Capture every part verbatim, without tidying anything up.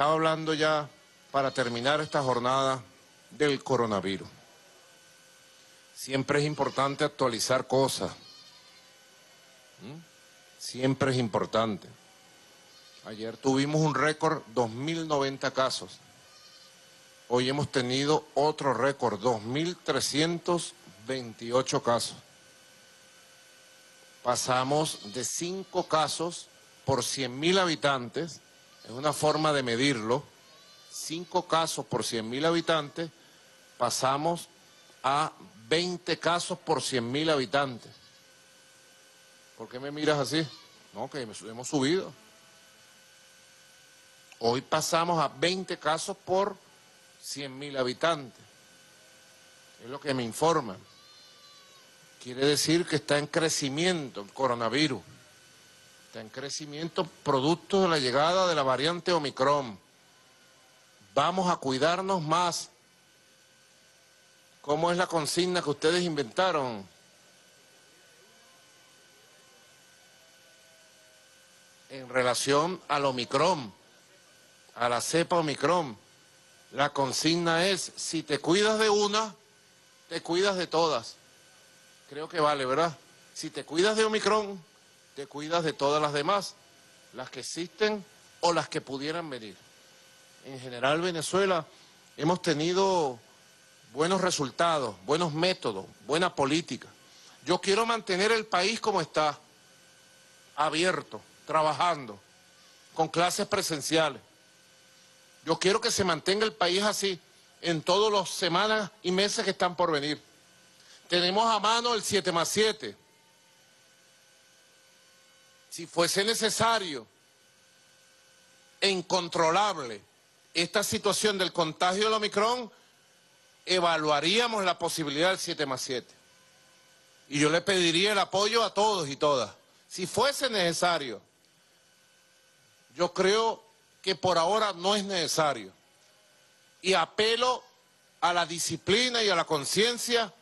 estaba hablando ya, para terminar esta jornada, del coronavirus. Siempre es importante actualizar cosas. ¿Mm? Siempre es importante. Ayer tuvimos un récord, dos mil noventa casos. Hoy hemos tenido otro récord, dos mil trescientos veintiocho casos. Pasamos de cinco casos por cien mil habitantes, es una forma de medirlo, cinco casos por cien mil habitantes, pasamos a veinte casos por cien mil habitantes. ¿Por qué me miras así? No, que hemos subido. Hoy pasamos a veinte casos por cien mil habitantes. Es lo que me informan. Quiere decir que está en crecimiento el coronavirus. Está en crecimiento producto de la llegada de la variante Ómicron. Vamos a cuidarnos más. ¿Cómo es la consigna que ustedes inventaron? En relación al Ómicron, a la cepa Ómicron, la consigna es, si te cuidas de una, te cuidas de todas. Creo que vale, ¿verdad? Si te cuidas de Ómicron, te cuidas de todas las demás, las que existen o las que pudieran venir. En general, Venezuela, hemos tenido buenos resultados, buenos métodos, buena política. Yo quiero mantener el país como está, abierto, trabajando, con clases presenciales. Yo quiero que se mantenga el país así en todas las semanas y meses que están por venir. Tenemos a mano el siete más siete. Si fuese necesario e incontrolable esta situación del contagio del Ómicron, evaluaríamos la posibilidad del siete más siete. Y yo le pediría el apoyo a todos y todas. Si fuese necesario, yo creo que por ahora no es necesario. Y apelo a la disciplina y a la conciencia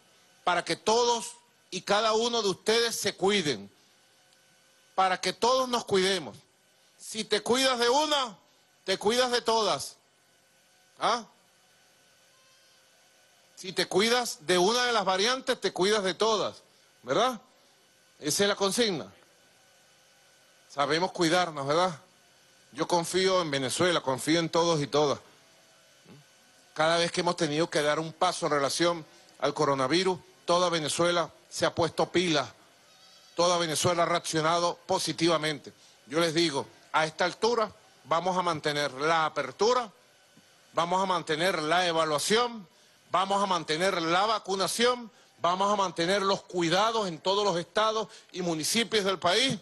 para que todos y cada uno de ustedes se cuiden. Para que todos nos cuidemos. Si te cuidas de una, te cuidas de todas. ¿Ah? Si te cuidas de una de las variantes, te cuidas de todas, ¿verdad? Esa es la consigna. Sabemos cuidarnos, ¿verdad? Yo confío en Venezuela, confío en todos y todas. Cada vez que hemos tenido que dar un paso en relación al coronavirus, toda Venezuela se ha puesto pilas, toda Venezuela ha reaccionado positivamente. Yo les digo, a esta altura vamos a mantener la apertura, vamos a mantener la evaluación, vamos a mantener la vacunación, vamos a mantener los cuidados en todos los estados y municipios del país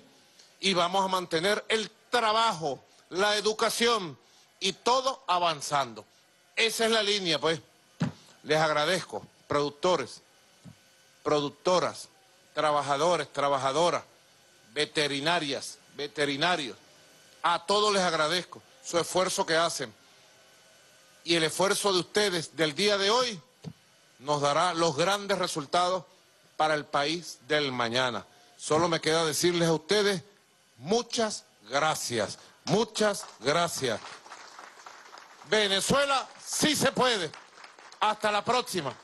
y vamos a mantener el trabajo, la educación y todo avanzando. Esa es la línea, pues. Les agradezco, productores, productoras, trabajadores, trabajadoras, veterinarias, veterinarios. A todos les agradezco su esfuerzo que hacen. Y el esfuerzo de ustedes del día de hoy nos dará los grandes resultados para el país del mañana. Solo me queda decirles a ustedes muchas gracias, muchas gracias. Venezuela sí se puede. Hasta la próxima.